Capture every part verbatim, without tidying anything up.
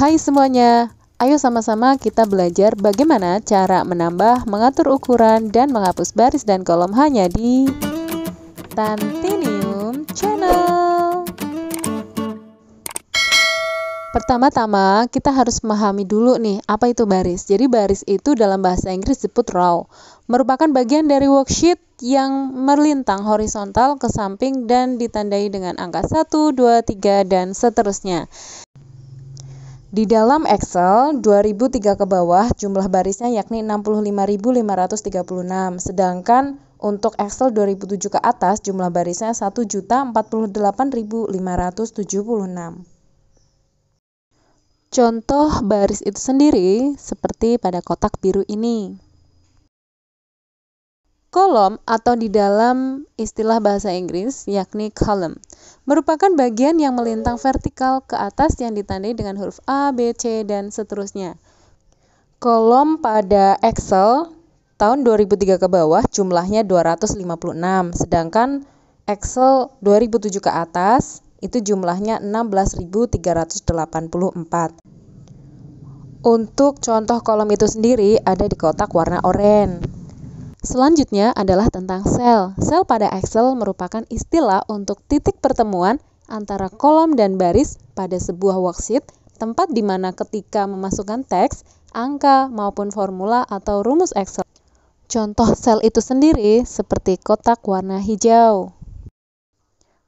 Hai semuanya, ayo sama-sama kita belajar bagaimana cara menambah, mengatur ukuran, dan menghapus baris dan kolom hanya di Tantinium Channel. Pertama-tama kita harus memahami dulu nih apa itu baris. Jadi baris itu dalam bahasa Inggris disebut row, merupakan bagian dari worksheet yang melintang horizontal ke samping dan ditandai dengan angka satu, dua, tiga, dan seterusnya. Di dalam Excel, dua ribu tiga ke bawah jumlah barisnya yakni enam puluh lima ribu lima ratus tiga puluh enam, sedangkan untuk Excel dua ribu tujuh ke atas jumlah barisnya satu juta empat puluh delapan ribu lima ratus tujuh puluh enam. Contoh baris itu sendiri seperti pada kotak biru ini. Kolom atau di dalam istilah bahasa Inggris yakni column merupakan bagian yang melintang vertikal ke atas yang ditandai dengan huruf A, B, C, dan seterusnya. Kolom pada Excel tahun dua ribu tiga ke bawah jumlahnya dua ratus lima puluh enam, sedangkan Excel dua ribu tujuh ke atas itu jumlahnya enam belas ribu tiga ratus delapan puluh empat. Untuk contoh kolom itu sendiri ada di kotak warna oranye. Selanjutnya adalah tentang sel. Sel pada Excel merupakan istilah untuk titik pertemuan antara kolom dan baris pada sebuah worksheet, tempat di mana ketika memasukkan teks, angka maupun formula atau rumus Excel. Contoh sel itu sendiri seperti kotak warna hijau.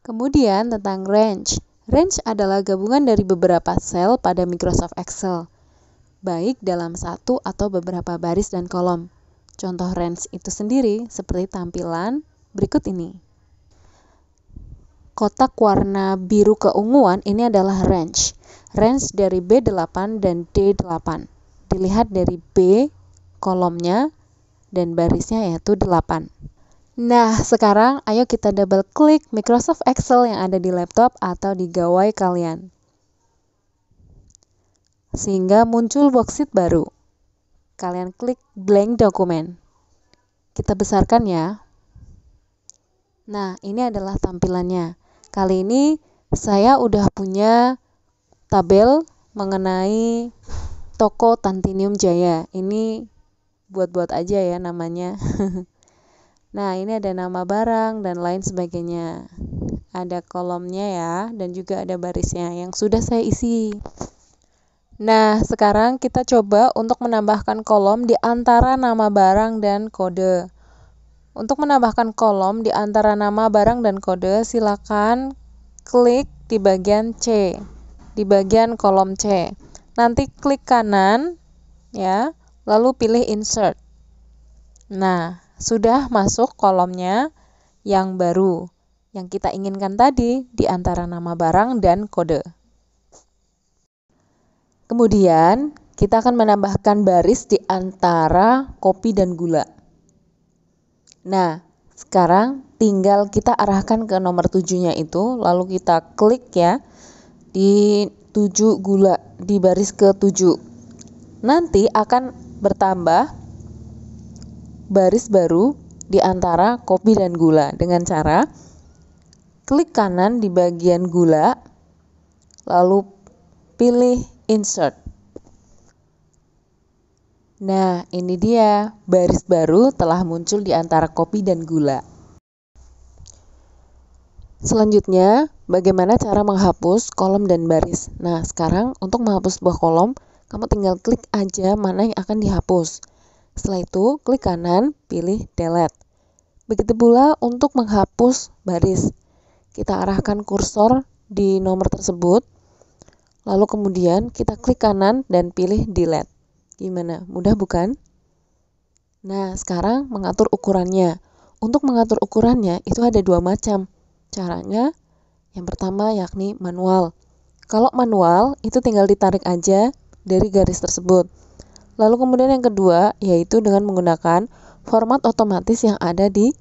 Kemudian tentang range. Range adalah gabungan dari beberapa sel pada Microsoft Excel, baik dalam satu atau beberapa baris dan kolom. Contoh range itu sendiri seperti tampilan berikut ini. Kotak warna biru keunguan ini adalah range. Range dari B delapan dan D delapan. Dilihat dari B kolomnya dan barisnya yaitu delapan. Nah, sekarang ayo kita double klik Microsoft Excel yang ada di laptop atau di gawai kalian, sehingga muncul worksheet baru. Kalian klik blank dokumen. Kita besarkan ya. Nah, ini adalah tampilannya. Kali ini saya udah punya tabel mengenai toko Tantinium Jaya. Ini buat-buat aja ya namanya. Nah, ini ada nama barang dan lain sebagainya. Ada kolomnya ya, dan juga ada barisnya yang sudah saya isi. Nah, sekarang kita coba untuk menambahkan kolom di antara nama barang dan kode. Untuk menambahkan kolom di antara nama barang dan kode, silakan klik di bagian C, di bagian kolom C. Nanti klik kanan, ya, lalu pilih Insert. Nah, sudah masuk kolomnya yang baru, yang kita inginkan tadi di antara nama barang dan kode. Kemudian, kita akan menambahkan baris di antara kopi dan gula. Nah, sekarang tinggal kita arahkan ke nomor tujuhnya itu, lalu kita klik ya di tujuh gula, di baris ke tujuh. Nanti akan bertambah baris baru di antara kopi dan gula dengan cara klik kanan di bagian gula, lalu pilih Insert. Nah, ini dia baris baru telah muncul di antara kopi dan gula. Selanjutnya, bagaimana cara menghapus kolom dan baris? Nah, sekarang untuk menghapus sebuah kolom, kamu tinggal klik aja mana yang akan dihapus. Setelah itu, klik kanan, pilih Delete. Begitu pula untuk menghapus baris. Kita arahkan kursor di nomor tersebut. Lalu kemudian kita klik kanan dan pilih delete. Gimana? Mudah bukan? Nah, sekarang mengatur ukurannya. Untuk mengatur ukurannya itu ada dua macam caranya. Yang pertama yakni manual. Kalau manual itu tinggal ditarik aja dari garis tersebut. Lalu kemudian yang kedua yaitu dengan menggunakan format otomatis yang ada di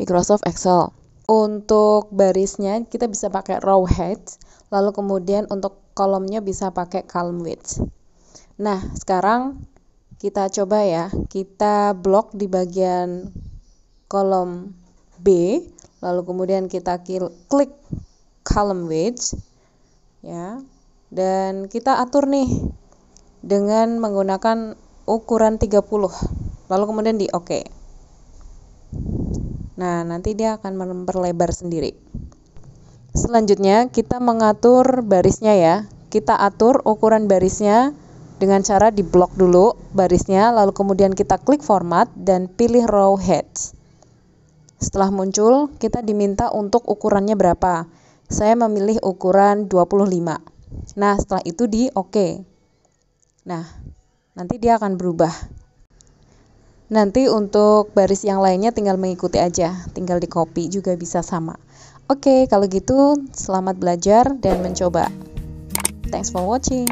Microsoft Excel. Untuk barisnya kita bisa pakai row height, lalu kemudian untuk kolomnya bisa pakai column width. Nah, sekarang kita coba ya, kita blok di bagian kolom B, lalu kemudian kita klik column width, ya. Dan kita atur nih dengan menggunakan ukuran tiga puluh. Lalu kemudian di oke. Nah, nanti dia akan memperlebar sendiri. Selanjutnya kita mengatur barisnya ya. Kita atur ukuran barisnya dengan cara di blok dulu barisnya, lalu kemudian kita klik format dan pilih row heads. Setelah muncul, kita diminta untuk ukurannya berapa. Saya memilih ukuran dua puluh lima. Nah, setelah itu di oke. Nah, nanti dia akan berubah. Nanti untuk baris yang lainnya tinggal mengikuti aja, tinggal di copy juga bisa sama. Oke, kalau gitu selamat belajar dan mencoba. Thanks for watching.